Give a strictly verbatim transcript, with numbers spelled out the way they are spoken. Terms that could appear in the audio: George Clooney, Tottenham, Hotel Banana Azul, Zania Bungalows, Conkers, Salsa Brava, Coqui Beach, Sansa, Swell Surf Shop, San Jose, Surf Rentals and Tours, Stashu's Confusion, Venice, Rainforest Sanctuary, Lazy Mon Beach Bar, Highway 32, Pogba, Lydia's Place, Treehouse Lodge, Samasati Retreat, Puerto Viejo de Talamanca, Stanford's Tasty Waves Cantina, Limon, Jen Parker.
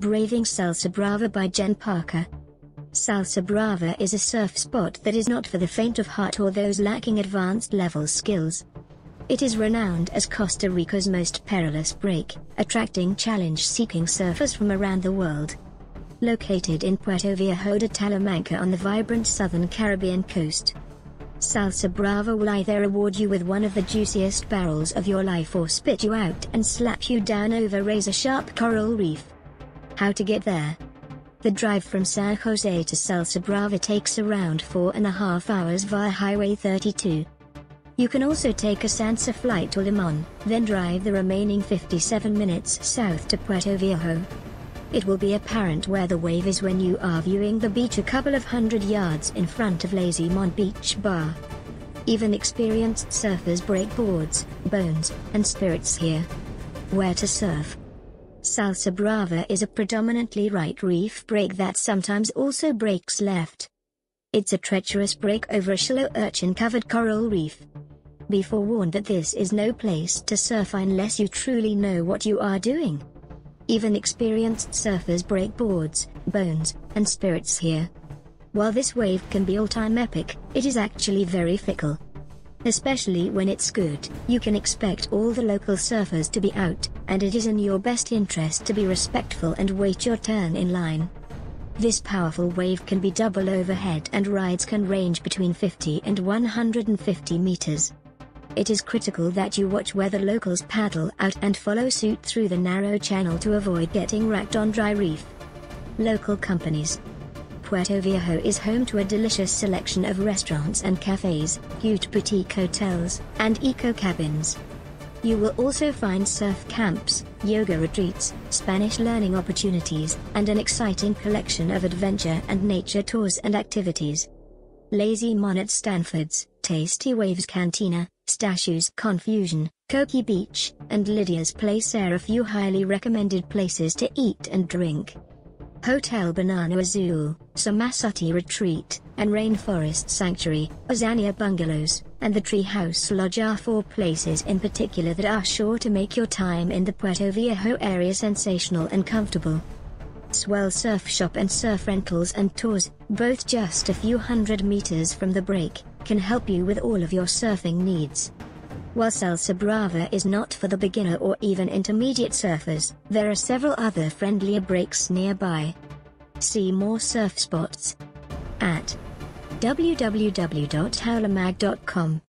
Braving Salsa Brava by Jen Parker. Salsa Brava is a surf spot that is not for the faint of heart or those lacking advanced level skills. It is renowned as Costa Rica's most perilous break, attracting challenge-seeking surfers from around the world. Located in Puerto Viejo de Talamanca on the vibrant southern Caribbean coast, Salsa Brava will either reward you with one of the juiciest barrels of your life or spit you out and slap you down over razor-sharp coral reef. How to get there? The drive from San Jose to Salsa Brava takes around four and a half hours via Highway thirty-two. You can also take a Sansa flight to Limon, then drive the remaining fifty-seven minutes south to Puerto Viejo. It will be apparent where the wave is when you are viewing the beach a couple of hundred yards in front of Lazy Mon Beach Bar. Even experienced surfers break boards, bones, and spirits here. Where to surf? Salsa Brava is a predominantly right reef break that sometimes also breaks left. It's a treacherous break over a shallow urchin-covered coral reef. Be forewarned that this is no place to surf unless you truly know what you are doing. Even experienced surfers break boards, bones, and spirits here. While this wave can be all-time epic, it is actually very fickle. Especially when it's good, you can expect all the local surfers to be out, and it is in your best interest to be respectful and wait your turn in line. This powerful wave can be double overhead and rides can range between fifty and one hundred fifty meters. It is critical that you watch where the locals paddle out and follow suit through the narrow channel to avoid getting wrecked on dry reef. Local companies. Puerto Viejo is home to a delicious selection of restaurants and cafes, cute boutique hotels, and eco cabins. You will also find surf camps, yoga retreats, Spanish learning opportunities, and an exciting collection of adventure and nature tours and activities. Lazy Mon at Stanford's, Tasty Waves Cantina, Stashu's Confusion, Coqui Beach, and Lydia's Place are a few highly recommended places to eat and drink. Hotel Banana Azul, Samasati Retreat, and Rainforest Sanctuary, Zania Bungalows, and the Treehouse Lodge are four places in particular that are sure to make your time in the Puerto Viejo area sensational and comfortable. Swell Surf Shop and Surf Rentals and Tours, both just a few hundred meters from the break, can help you with all of your surfing needs. While Salsa Brava is not for the beginner or even intermediate surfers, there are several other friendlier breaks nearby. See more surf spots at w w w dot howler mag dot com.